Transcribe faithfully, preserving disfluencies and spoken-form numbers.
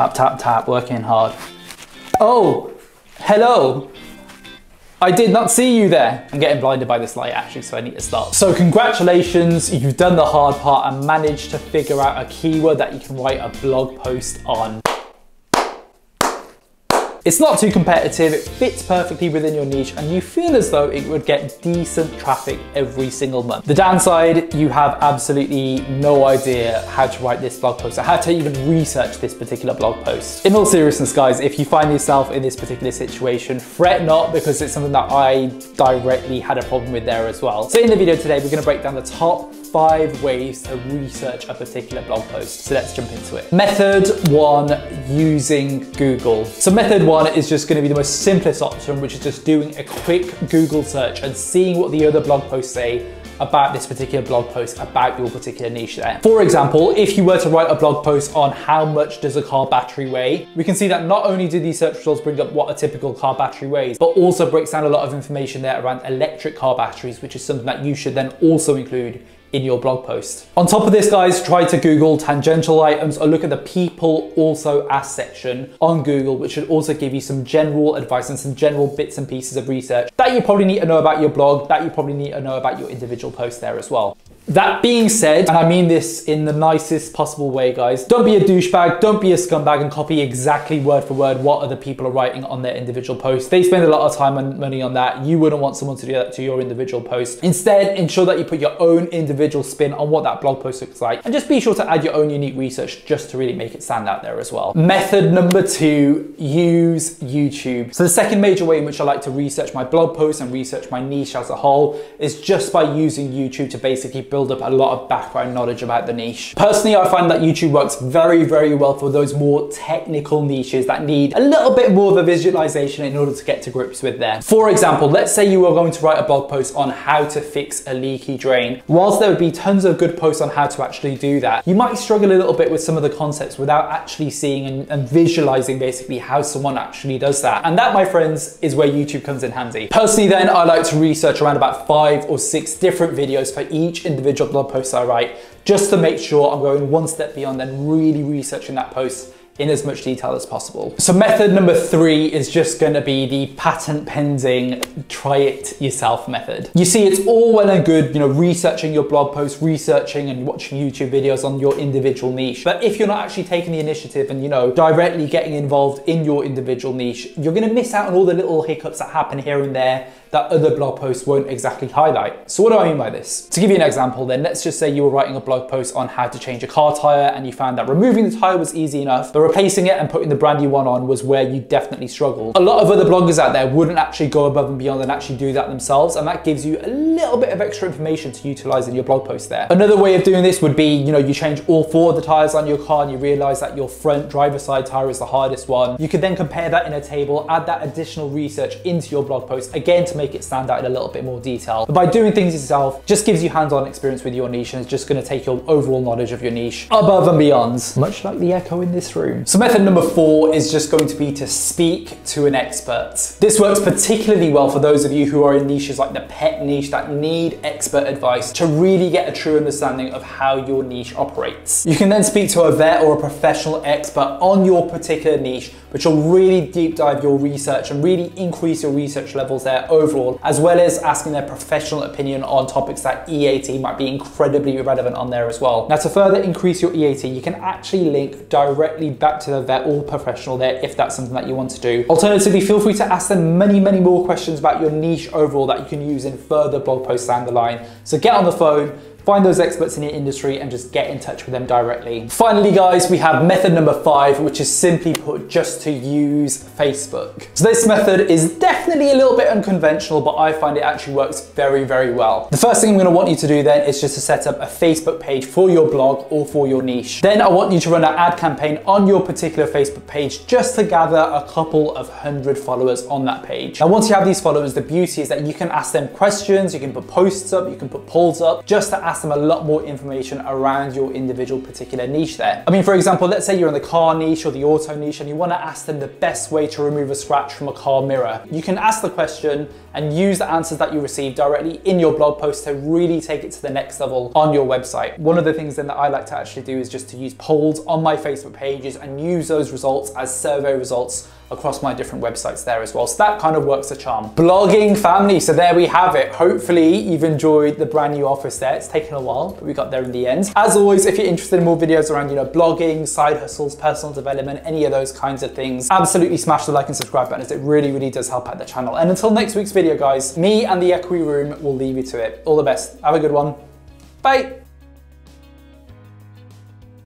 Tap, tap, tap, working hard. Oh, hello. I did not see you there. I'm getting blinded by this light actually, so I need to stop. So congratulations, you've done the hard part and managed to figure out a keyword that you can write a blog post on. It's not too competitive, it fits perfectly within your niche, and you feel as though it would get decent traffic every single month. The downside, you have absolutely no idea how to write this blog post or how to even research this particular blog post. In all seriousness, guys, if you find yourself in this particular situation, fret not, because it's something that I directly had a problem with there as well. So in the video today, we're gonna break down the top five ways to research a particular blog post. So let's jump into it. Method one, using Google. So method one is just gonna be the most simplest option, which is just doing a quick Google search and seeing what the other blog posts say about this particular blog post, about your particular niche there. For example, if you were to write a blog post on how much does a car battery weigh, we can see that not only do these search results bring up what a typical car battery weighs, but also breaks down a lot of information there around electric car batteries, which is something that you should then also include in your blog post. On top of this, guys, try to Google tangential items or look at the people also asked section on Google, which should also give you some general advice and some general bits and pieces of research that you probably need to know about your blog, that you probably need to know about your individual post there as well. That being said, and I mean this in the nicest possible way, guys, don't be a douchebag, don't be a scumbag and copy exactly word for word what other people are writing on their individual posts. They spend a lot of time and money on that. You wouldn't want someone to do that to your individual post. Instead, ensure that you put your own individual spin on what that blog post looks like, and just be sure to add your own unique research just to really make it stand out there as well. Method number two, use YouTube. So the second major way in which I like to research my blog posts and research my niche as a whole is just by using YouTube to basically build up a lot of background knowledge about the niche. Personally, I find that YouTube works very, very well for those more technical niches that need a little bit more of a visualization in order to get to grips with there. For example, let's say you were going to write a blog post on how to fix a leaky drain. Whilst there would be tons of good posts on how to actually do that, you might struggle a little bit with some of the concepts without actually seeing and, and visualizing basically how someone actually does that. And that, my friends, is where YouTube comes in handy. Personally then, I like to research around about five or six different videos for each individual individual blog posts I write, just to make sure I'm going one step beyond and really researching that post in as much detail as possible. So method number three is just gonna be the patent pending try it yourself method. You see, it's all well and good, you know, researching your blog posts, researching and watching YouTube videos on your individual niche. But if you're not actually taking the initiative and, you know, directly getting involved in your individual niche, you're gonna miss out on all the little hiccups that happen here and there that other blog posts won't exactly highlight. So what do I mean by this? To give you an example then, let's just say you were writing a blog post on how to change a car tire and you found that removing the tire was easy enough, but replacing it and putting the brand new one on was where you definitely struggled. A lot of other bloggers out there wouldn't actually go above and beyond and actually do that themselves, and that gives you a little bit of extra information to utilize in your blog post there. Another way of doing this would be, you know, you change all four of the tires on your car and you realize that your front driver's side tire is the hardest one. You could then compare that in a table, add that additional research into your blog post, again to make it stand out in a little bit more detail. But by doing things yourself, just gives you hands-on experience with your niche and is just gonna take your overall knowledge of your niche above and beyond, much like the echo in this room. So method number four is just going to be to speak to an expert. This works particularly well for those of you who are in niches like the pet niche that need expert advice to really get a true understanding of how your niche operates. You can then speak to a vet or a professional expert on your particular niche, which will really deep dive your research and really increase your research levels there overall, as well as asking their professional opinion on topics that E A T might be incredibly relevant on there as well. Now, to further increase your E A T, you can actually link directly back to the vet or professional there if that's something that you want to do. Alternatively, feel free to ask them many, many more questions about your niche overall that you can use in further blog posts down the line. So get on the phone, find those experts in your industry and just get in touch with them directly. Finally, guys, we have method number five, which is simply put just to use Facebook. So this method is definitely a little bit unconventional, but I find it actually works very, very well. The first thing I'm gonna want you to do then is just to set up a Facebook page for your blog or for your niche. Then I want you to run an ad campaign on your particular Facebook page just to gather a couple of hundred followers on that page. Now, once you have these followers, the beauty is that you can ask them questions, you can put posts up, you can put polls up, just to ask ask them a lot more information around your individual particular niche there. I mean, for example, let's say you're in the car niche or the auto niche and you want to ask them the best way to remove a scratch from a car mirror. You can ask the question and use the answers that you receive directly in your blog post to really take it to the next level on your website. One of the things then that I like to actually do is just to use polls on my Facebook pages and use those results as survey results across my different websites there as well. So that kind of works a charm. Blogging family, so there we have it. Hopefully you've enjoyed the brand new office there. It's taken a while, but we got there in the end. As always, if you're interested in more videos around, you know, blogging, side hustles, personal development, any of those kinds of things, absolutely smash the like and subscribe button as it really, really does help out the channel. And until next week's video, guys, me and the Equi Room will leave you to it. All the best. Have a good one. Bye.